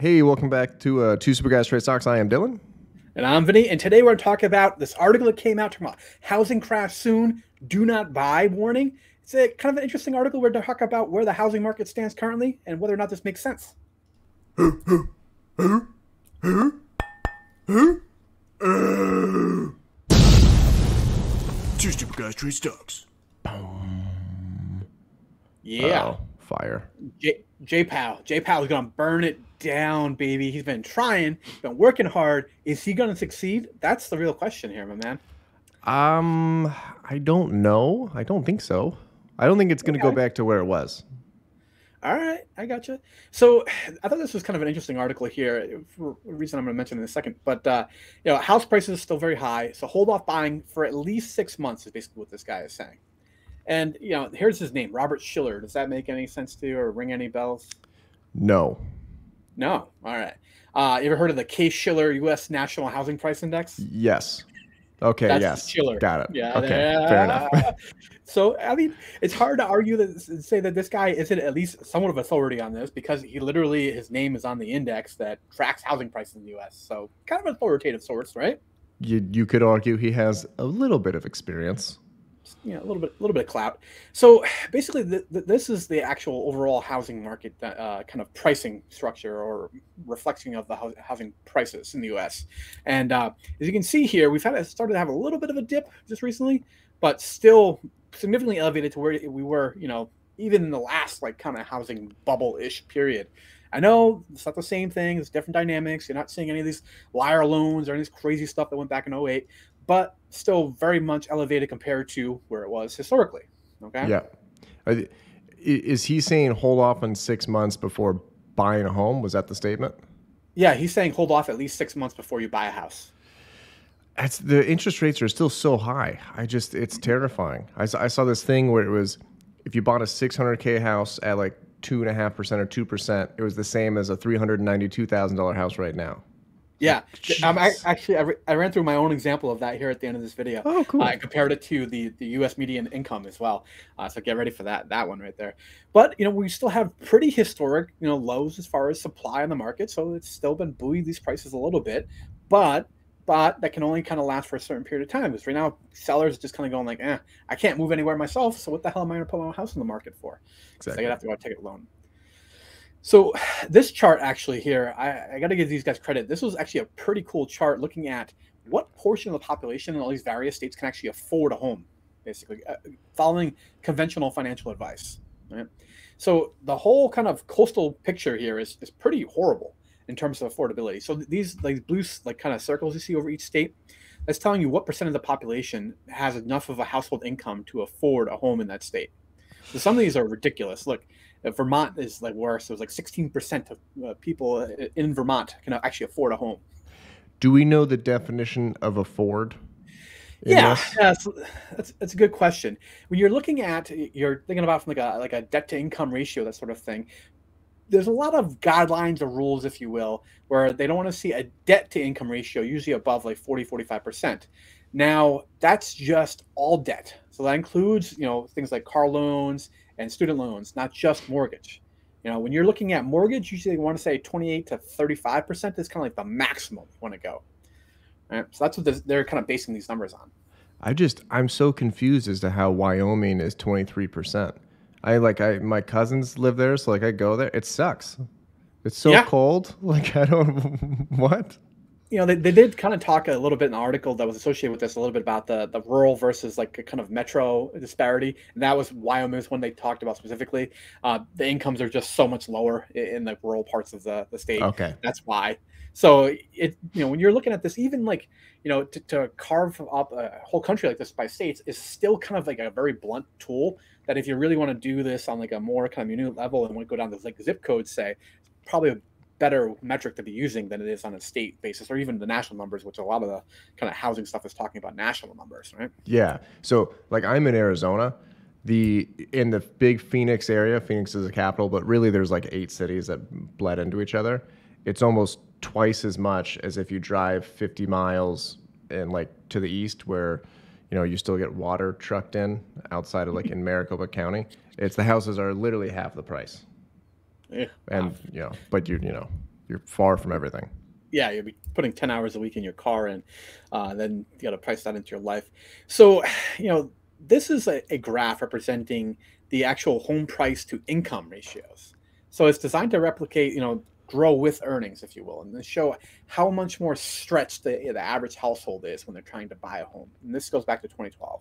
Hey, welcome back to Two Stupid Guys Trade Stocks. I am Dylan. And I'm Vinny. And today we're going to talk about this article that came out tomorrow. Housing crash soon, do not buy warning. It's a kind of an interesting article. We're going to talk about where the housing market stands currently and whether or not this makes sense. Two Stupid Guys Trade Stocks. Yeah. Uh-oh. Fire. J Powell. J Powell's going to burn it down, baby. He's been trying, been working hard. Is he going to succeed? That's the real question here, my man. I don't know. I don't think so. I don't think it's going to go back to where it was. All right. I gotcha. So I thought this was kind of an interesting article here for a reason I'm going to mention in a second. But, you know, house prices are still very high. So hold off buying for at least 6 months is basically what this guy is saying. And, you know, here's his name, Robert Shiller. Does that make any sense to you or ring any bells? No. No. All right. You ever heard of the Case-Shiller U.S. National Housing Price Index? Yes. Okay. That's Shiller. Got it. Yeah. Okay. Fair enough. So, I mean, it's hard to argue that say that this guy isn't at least somewhat of authority on this because he literally, his name is on the index that tracks housing prices in the U.S. So kind of an authoritative source, right? You could argue he has a little bit of experience. You know, a little bit of clout. So basically, this is the actual overall housing market kind of pricing structure or reflection of the housing prices in the U.S. And as you can see here, we've started to have a little bit of a dip just recently, but still significantly elevated to where we were, you know, even in the last like kind of housing bubble-ish period. I know it's not the same thing. It's different dynamics. You're not seeing any of these liar loans or any of this crazy stuff that went back in 2008, but still very much elevated compared to where it was historically. Okay. Yeah. Is he saying hold off on 6 months before buying a home? Was that the statement? Yeah. He's saying hold off at least 6 months before you buy a house. That's, the interest rates are still so high. It's terrifying. I saw this thing where it was, if you bought a $600K house at like 2.5% or 2%, it was the same as a $392,000 house right now. Yeah, I ran through my own example of that here at the end of this video. Oh, cool. I compared it to the U.S. median income as well. So get ready for that one right there. But, you know, we still have pretty historic, you know, lows as far as supply on the market. So it's still been buoyed these prices a little bit. But that can only kind of last for a certain period of time. Because right now, sellers are just kind of going like, I can't move anywhere myself. So what the hell am I going to put my house in the market for? Exactly. So I'm going to have to go take a loan. So this chart actually here, I got to give these guys credit. This was actually a pretty cool chart looking at what portion of the population in all these various states can actually afford a home, basically, following conventional financial advice. Right? So the whole kind of coastal picture here is pretty horrible in terms of affordability. So these like blue like kind of circles you see over each state, that's telling you what percent of the population has enough of a household income to afford a home in that state. So some of these are ridiculous. Look, Vermont is like worse. There's like 16% of people in Vermont can actually afford a home. Do we know the definition of afford? Yeah, that's a good question. When you're thinking about from like a debt to income ratio, that sort of thing. There's a lot of guidelines or rules, if you will, where they don't want to see a debt to income ratio usually above like 40-45%. Now that's just all debt. So that includes, you know, things like car loans and student loans, not just mortgage. You know, when you're looking at mortgage, usually you want to say 28 to 35% is kind of like the maximum you want to go. All right. So that's what they're kind of basing these numbers on. I'm so confused as to how Wyoming is 23%. My cousins live there. So like I go there, it sucks. It's so cold. Like I don't, what? You know, they did kind of talk a little bit in the article that was associated with this a little bit about the rural versus like a kind of metro disparity. And that was Wyoming's one they talked about specifically. The incomes are just so much lower in the rural parts of the state. Okay. That's why. So, you know, when you're looking at this, even like, you know, to carve up a whole country like this by states is still kind of like a very blunt tool that if you really want to do this on like a more kind of unit level and want to go down to like zip codes, say, it's probably a better metric to be using than it is on a state basis or even the national numbers, which a lot of the kind of housing stuff is talking about national numbers, right? Yeah. So like I'm in Arizona, in the big Phoenix area, Phoenix is the capital, but really there's like 8 cities that bled into each other. It's almost twice as much as if you drive 50 miles and like to the east where, you know, you still get water trucked in outside of like in Maricopa County. The houses are literally half the price. Yeah. And, you know, but you know, you're far from everything. Yeah, you'll be putting 10 hours a week in your car, and then you got to price that into your life. So, you know, this is a graph representing the actual home price to income ratios. So it's designed to replicate, you know, grow with earnings, if you will, and show how much more stretched the average household is when they're trying to buy a home. And this goes back to 2012.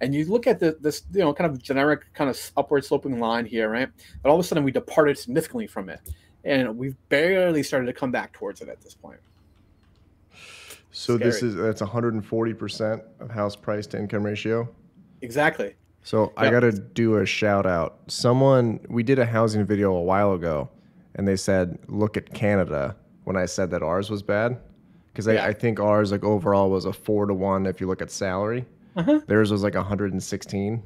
And you look at this, you know, kind of generic kind of upward sloping line here, right? But all of a sudden we departed significantly from it. And we've barely started to come back towards it at this point. So scary. This is, that's 140% of house price to income ratio. Exactly. So yep. I got to do a shout out. Someone, we did a housing video a while ago and they said, look at Canada, when I said that ours was bad. Cause yeah. I think ours like overall was a 4-to-1. If you look at salary, theirs was like 116.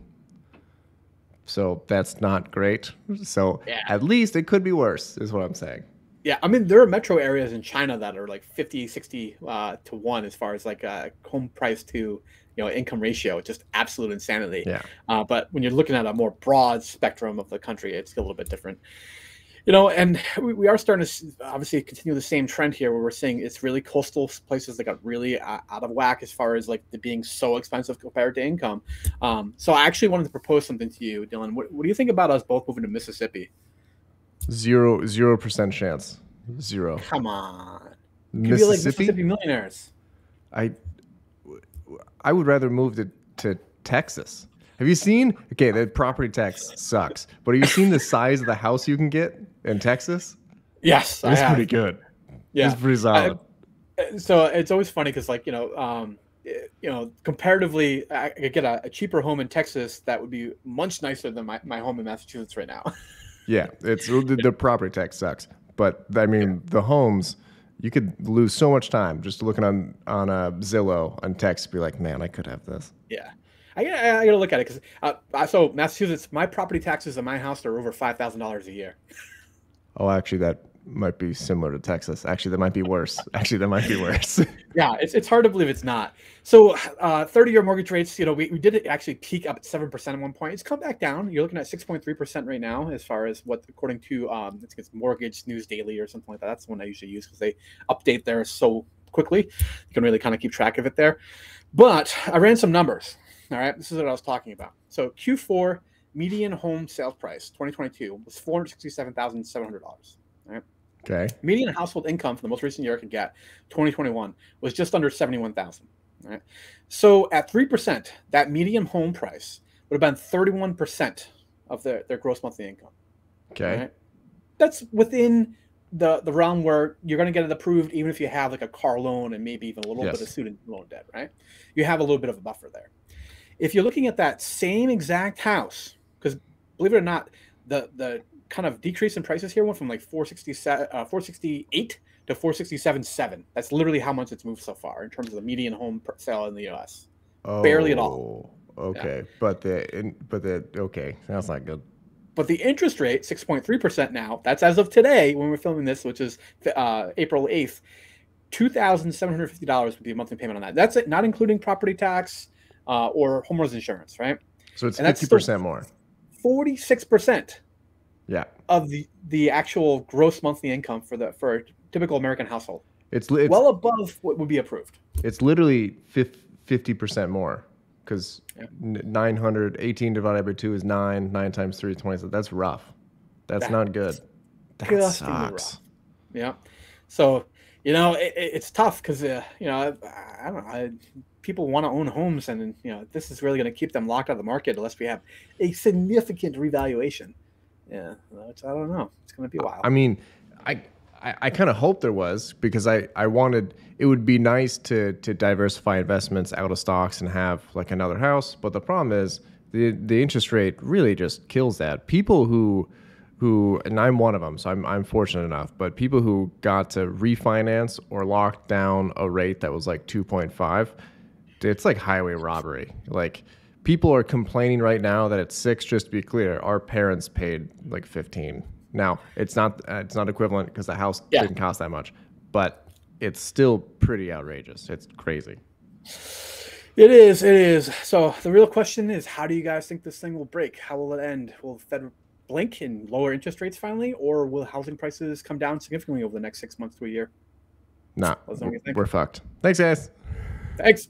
So that's not great. So yeah. At least it could be worse is what I'm saying. Yeah. I mean, there are metro areas in China that are like 50, 60 to one as far as like home price to, you know, income ratio. It's just absolute insanity. Yeah. But when you're looking at a more broad spectrum of the country, it's a little bit different. You know, and we are starting to obviously continue the same trend here where we're seeing it's really coastal places that got really out of whack as far as like the being so expensive compared to income. So I actually wanted to propose something to you, Dylan. What do you think about us both moving to Mississippi? 0% chance. Zero. Come on. Mississippi? Could be like Mississippi millionaires. I would rather move to Texas. Have you seen, okay, the property tax sucks, but have you seen the size of the house you can get in Texas? Yes, I have. It's pretty good. Yeah. It's pretty solid. So it's always funny because, like, you know, comparatively, I could get a cheaper home in Texas that would be much nicer than my home in Massachusetts right now. Yeah, it's the property tax sucks. But, I mean, the homes, you could lose so much time just looking on Zillow on text and be like, man, I could have this. Yeah. I gotta look at it because so Massachusetts, my property taxes on my house are over $5,000 a year. Oh, actually, that might be similar to Texas. Actually, that might be worse. Yeah, it's hard to believe it's not. So 30-year mortgage rates, you know, we did actually peak up at 7% at one point. It's come back down. You're looking at 6.3% right now as far as what, according to I think it's Mortgage News Daily or something like that. That's the one I usually use because they update there so quickly. You can really kind of keep track of it there. But I ran some numbers. All right, this is what I was talking about. So Q4 median home sales price 2022 was $467,700. All right. Okay. Median household income for the most recent year I could get, 2021, was just under $71,000. All right. So at 3%, that median home price would have been 31% of their gross monthly income. Okay. All right? That's within the realm where you're going to get it approved even if you have like a car loan and maybe even a little bit of student loan debt, right? You have a little bit of a buffer there. If you're looking at that same exact house, because believe it or not, the kind of decrease in prices here went from like 468 to 467.7. That's literally how much it's moved so far in terms of the median home sale in the U.S. Oh, barely at all. Okay, yeah. Okay, that's not good. But the interest rate, 6.3% now. That's as of today when we're filming this, which is April 8th. $2,750 would be a monthly payment on that. That's it, not including property tax. Or homeowners insurance, right? So it's 50% more. 46%. Yeah. Of the actual gross monthly income for a typical American household. It's well above what would be approved. It's literally 50% more because 918 divided by 2 is 9. 9 times 3 is 27. That's rough. That's not good. That sucks. Rough. Yeah. So, you know, it's tough because, you know, I don't know. People want to own homes, and you know this is really going to keep them locked out of the market unless we have a significant revaluation. Yeah, which I don't know. It's going to be a while. I mean, I kind of hope there was because I wanted it would be nice to diversify investments out of stocks and have like another house. But the problem is the interest rate really just kills that. People who and I'm one of them, so I'm fortunate enough. But people who got to refinance or lock down a rate that was like 2.5. It's like highway robbery. Like people are complaining right now that it's 6. Just to be clear, our parents paid like 15. Now it's not equivalent because the house didn't cost that much, but it's still pretty outrageous. It's crazy. It is. It is. So the real question is, how do you guys think this thing will break? How will it end? Will the Fed blink and lower interest rates finally, or will housing prices come down significantly over the next 6 months to a year? Nah, we're fucked. Thanks, guys. Thanks.